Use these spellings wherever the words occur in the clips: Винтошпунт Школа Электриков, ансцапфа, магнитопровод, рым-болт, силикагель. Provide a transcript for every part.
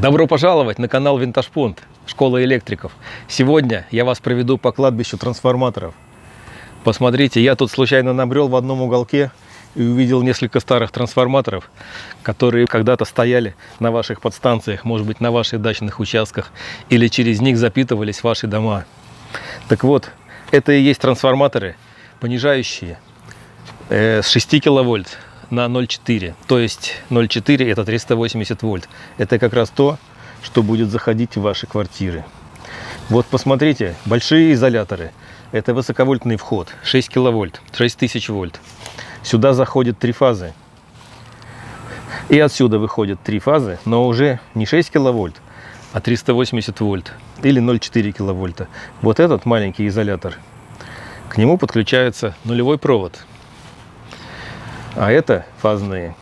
Добро пожаловать на канал Винтошпунт Школа Электриков. Сегодня я вас проведу по кладбищу трансформаторов. Посмотрите, я тут случайно набрел в одном уголке и увидел несколько старых трансформаторов, которые когда-то стояли на ваших подстанциях, может быть, на ваших дачных участках, или через них запитывались ваши дома. Так вот, это и есть трансформаторы, понижающие с 6 киловольт на 0,4, то есть 0,4 это 380 вольт. Это как раз то, что будет заходить в ваши квартиры. Вот посмотрите, большие изоляторы. Это высоковольтный вход, 6 киловольт, 6000 вольт. Сюда заходят три фазы. И отсюда выходят три фазы, но уже не 6 киловольт, а 380 вольт или 0,4 киловольта. Вот этот маленький изолятор. К нему подключается нулевой провод. А это фазные.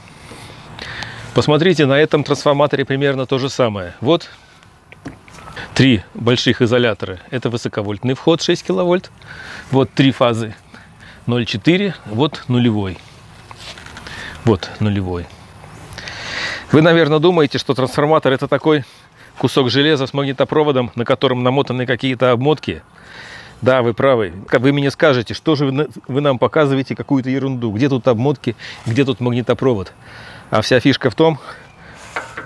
Посмотрите, на этом трансформаторе примерно то же самое. Вот три больших изолятора. Это высоковольтный вход 6 киловольт. Вот три фазы 0,4. Вот нулевой. Вот нулевой. Вы, наверное, думаете, что трансформатор это такой кусок железа с магнитопроводом, на котором намотаны какие-то обмотки. Да, вы правы. Вы мне скажете, что же вы нам показываете какую-то ерунду. Где тут обмотки, где тут магнитопровод? А вся фишка в том,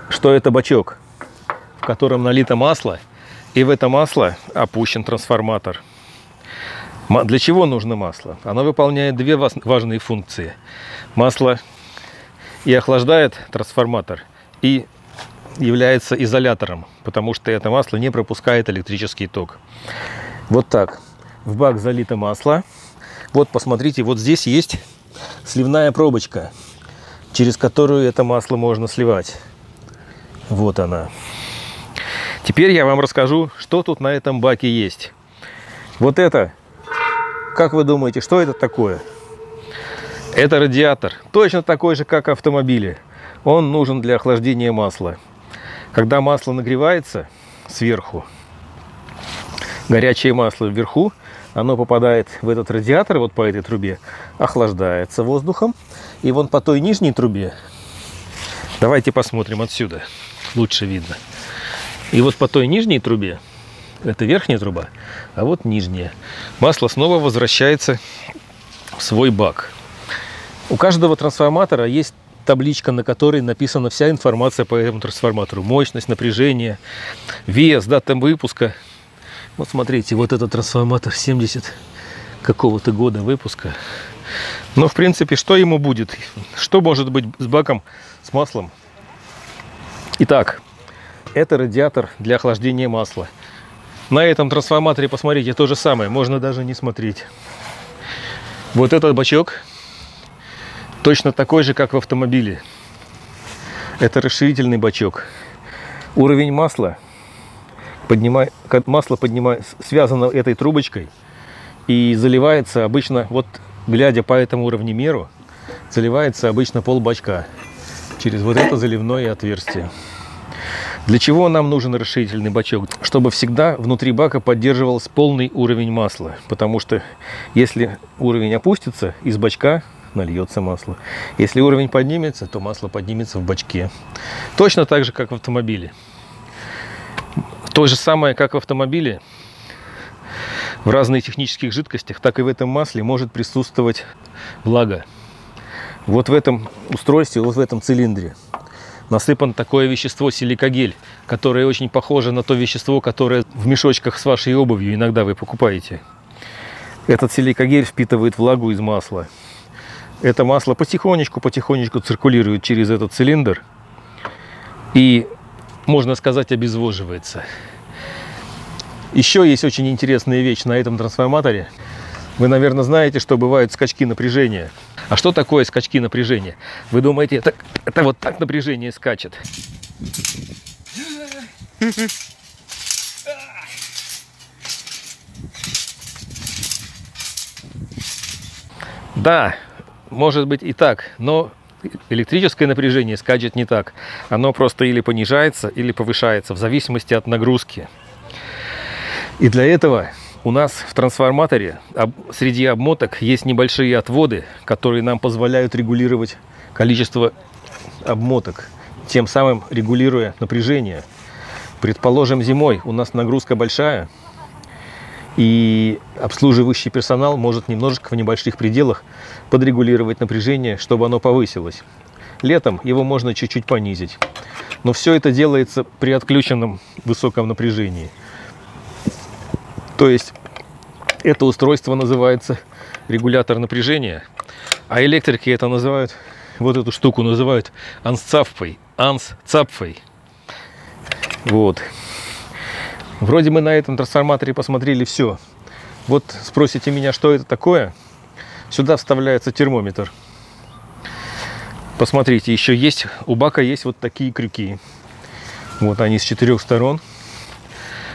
что это бачок, в котором налито масло, и в это масло опущен трансформатор. Для чего нужно масло? Оно выполняет две важные функции. Масло и охлаждает трансформатор, и является изолятором, потому что это масло не пропускает электрический ток. Вот так. В бак залито масло. Вот, посмотрите, вот здесь есть сливная пробочка, через которую это масло можно сливать. Вот она. Теперь я вам расскажу, что тут на этом баке есть. Вот это, как вы думаете, что это такое? Это радиатор. Точно такой же, как автомобили. Он нужен для охлаждения масла. Когда масло нагревается сверху, горячее масло вверху, оно попадает в этот радиатор, вот по этой трубе, охлаждается воздухом. И вон по той нижней трубе, давайте посмотрим отсюда, лучше видно. И вот по той нижней трубе, это верхняя труба, а вот нижняя, масло снова возвращается в свой бак. У каждого трансформатора есть табличка, на которой написана вся информация по этому трансформатору. Мощность, напряжение, вес, дата выпуска. Вот смотрите, вот этот трансформатор 70 какого-то года выпуска. Но, в принципе, что ему будет? Что может быть с баком, с маслом? Итак, это радиатор для охлаждения масла. На этом трансформаторе, посмотрите, то же самое. Можно даже не смотреть. Вот этот бачок точно такой же, как в автомобиле. Это расширительный бачок. Уровень масла. Масло связано этой трубочкой и заливается обычно, вот глядя по этому уровнемеру, заливается обычно полбачка через вот это заливное отверстие. Для чего нам нужен расширительный бачок? Чтобы всегда внутри бака поддерживался полный уровень масла, потому что если уровень опустится, из бачка нальется масло. Если уровень поднимется, то масло поднимется в бачке. Точно так же, как в автомобиле. То же самое, как в автомобиле, в разных технических жидкостях, так и в этом масле может присутствовать влага. Вот в этом устройстве, вот в этом цилиндре насыпано такое вещество силикагель, которое очень похоже на то вещество, которое в мешочках с вашей обувью иногда вы покупаете. Этот силикагель впитывает влагу из масла. Это масло потихонечку циркулирует через этот цилиндр и, можно сказать, обезвоживается. Еще есть очень интересная вещь на этом трансформаторе. Вы, наверное, знаете, что бывают скачки напряжения. А что такое скачки напряжения? Вы думаете, это вот так напряжение скачет? Да, может быть и так, но электрическое напряжение скачет не так. Оно просто или понижается, или повышается, в зависимости от нагрузки. И для этого у нас в трансформаторе среди обмоток есть небольшие отводы, которые нам позволяют регулировать количество обмоток, тем самым регулируя напряжение. Предположим, зимой у нас нагрузка большая, и обслуживающий персонал может немножечко в небольших пределах подрегулировать напряжение, чтобы оно повысилось. Летом его можно чуть-чуть понизить. Но все это делается при отключенном высоком напряжении. То есть это устройство называется регулятор напряжения, а электрики это называют, вот эту штуку называют ансцапфой. Вот. Вроде мы на этом трансформаторе посмотрели все. Вот спросите меня, что это такое? Сюда вставляется термометр. Посмотрите, еще есть, у бака есть вот такие крюки. Вот они с четырех сторон.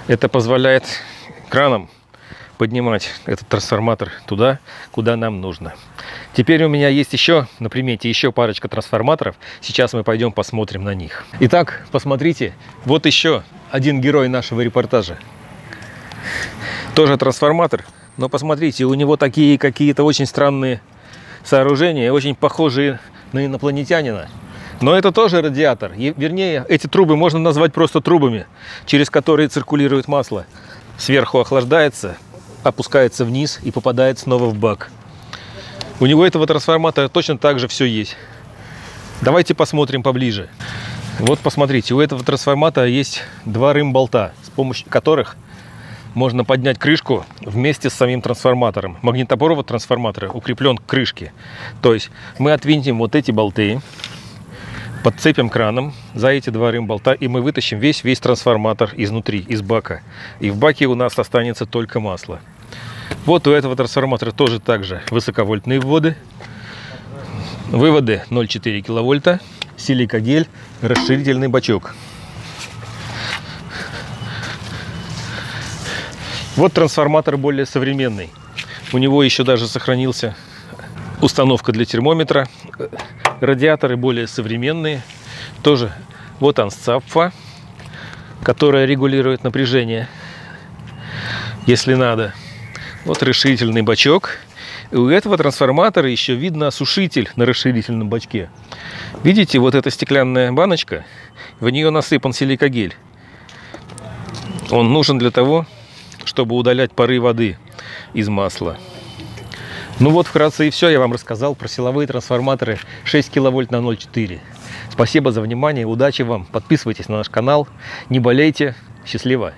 Это позволяет краном поднимать этот трансформатор туда, куда нам нужно. Теперь у меня есть еще, на примете, еще парочка трансформаторов. Сейчас мы пойдем посмотрим на них. Итак, посмотрите, вот еще один герой нашего репортажа. Тоже трансформатор, но посмотрите, у него такие какие-то очень странные сооружения, очень похожие на инопланетянина. Но это тоже радиатор. Вернее, эти трубы можно назвать просто трубами, через которые циркулирует масло. Сверху охлаждается, опускается вниз и попадает снова в бак. У него этого трансформатора точно так же все есть. Давайте посмотрим поближе. Вот посмотрите, у этого трансформатора есть два рым-болта, с помощью которых можно поднять крышку вместе с самим трансформатором. Магнитопровод трансформатора укреплен к крышке. То есть мы отвинтим вот эти болты, подцепим краном за эти два рым-болта, и мы вытащим весь трансформатор изнутри, из бака. И в баке у нас останется только масло. Вот у этого трансформатора тоже также высоковольтные вводы. Выводы 0,4 киловольта, силикагель, расширительный бачок. Вот трансформатор более современный. У него еще даже сохранился установка для термометра. Радиаторы более современные. Тоже вот ансцапфа, которая регулирует напряжение, если надо. Вот расширительный бачок. И у этого трансформатора еще видно осушитель на расширительном бачке. Видите, вот эта стеклянная баночка, в нее насыпан силикагель. Он нужен для того, чтобы удалять пары воды из масла. Ну вот вкратце и все. Я вам рассказал про силовые трансформаторы 6 киловольт на 0,4. Спасибо за внимание, удачи вам, подписывайтесь на наш канал, не болейте, счастливо!